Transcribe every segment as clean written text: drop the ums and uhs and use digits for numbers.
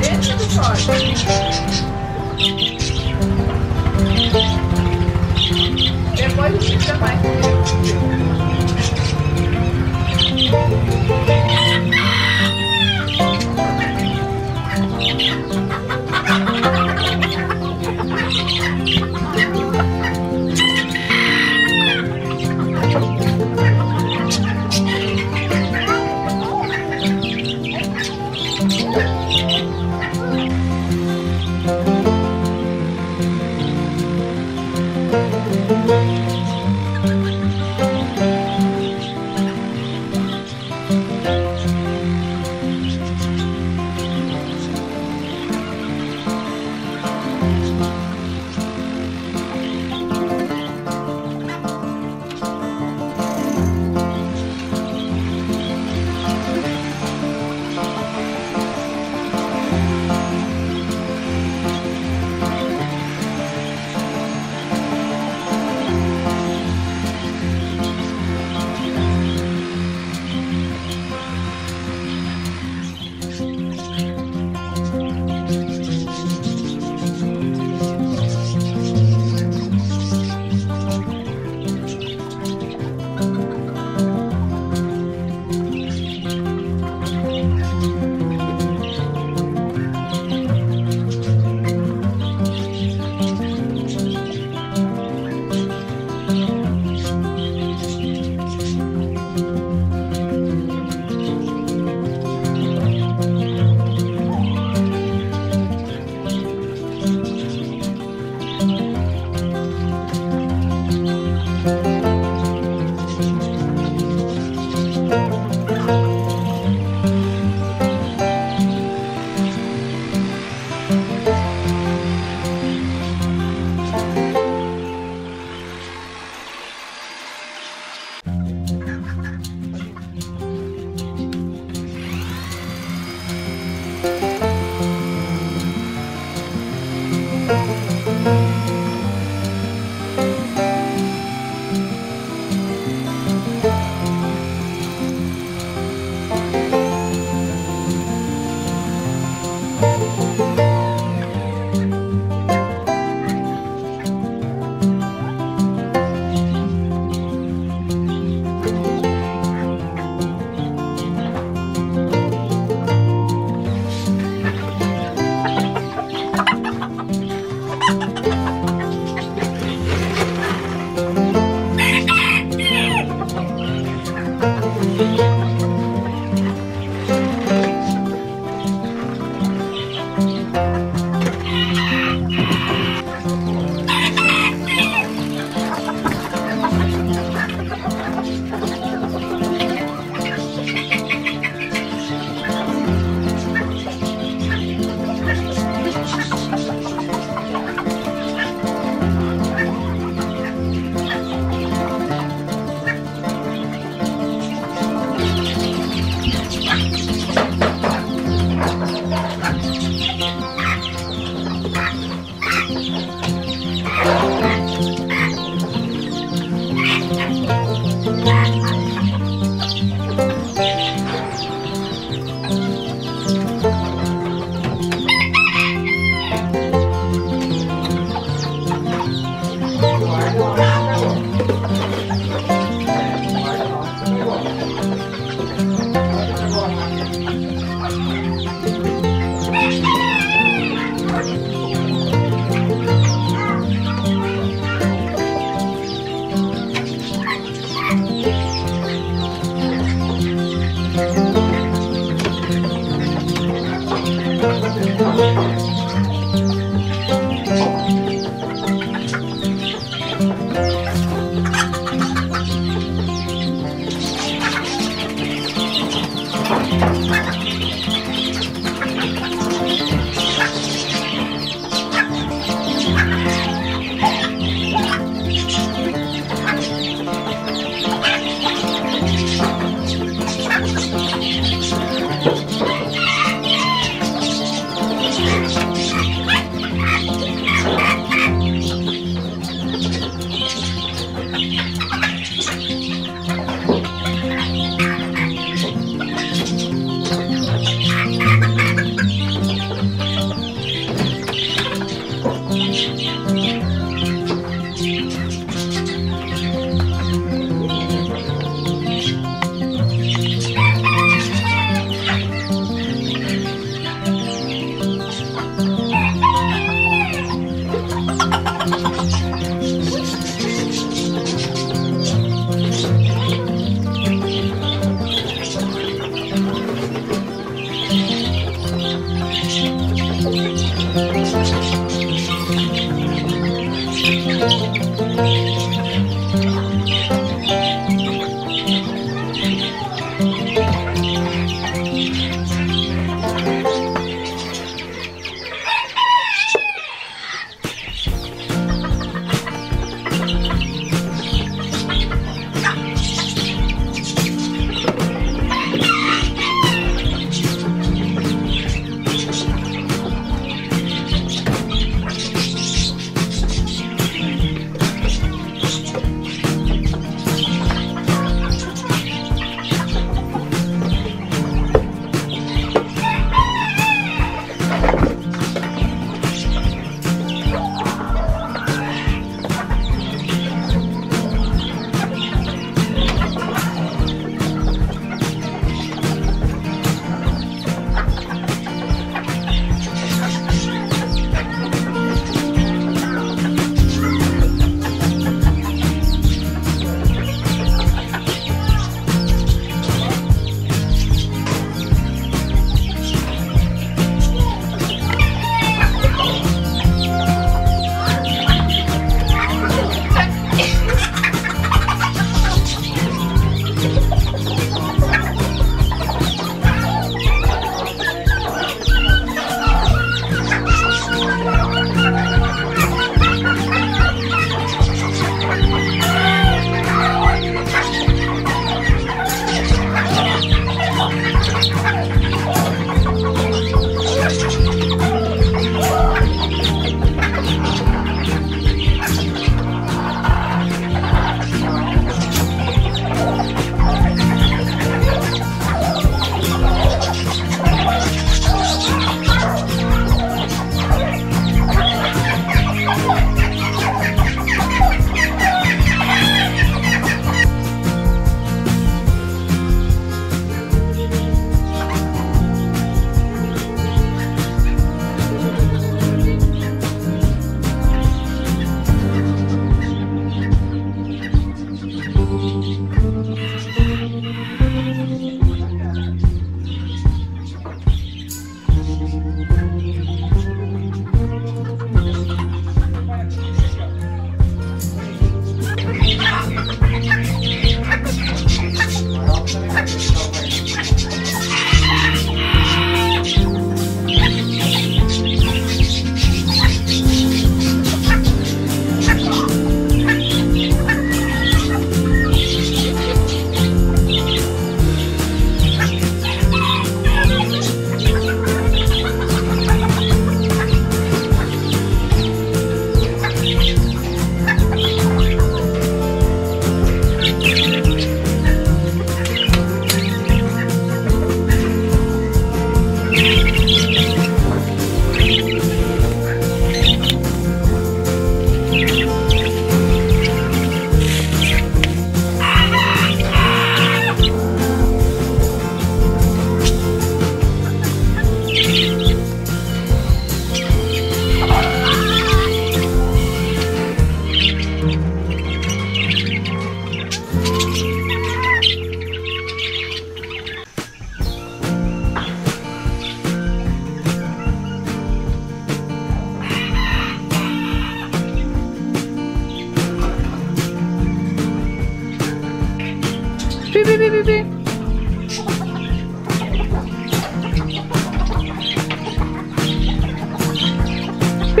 Dentro do corte.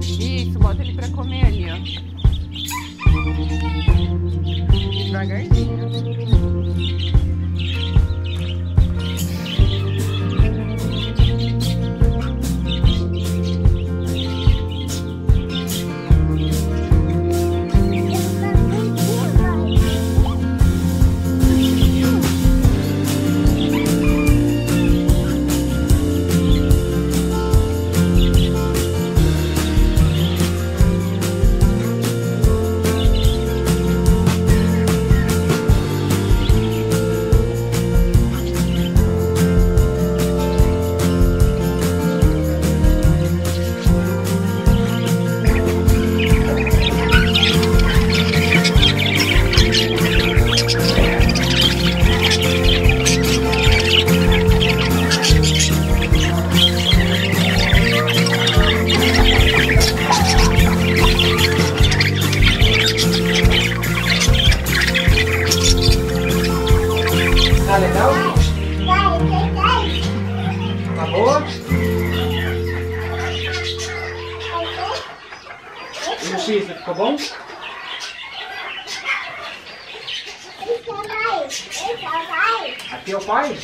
Isso, bota ele pra comer ali, ó. Devagarzinho. Tá legal? Tá boa? E o X, ficou bom? Aqui é o pai?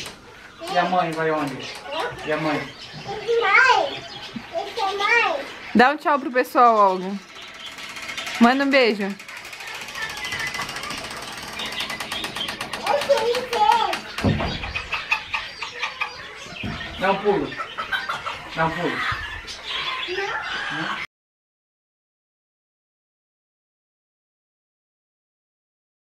E a mãe vai onde? E a mãe? Dá um tchau pro pessoal, Olga. Manda um beijo. Dá um pulo. Dá um pulo. Não.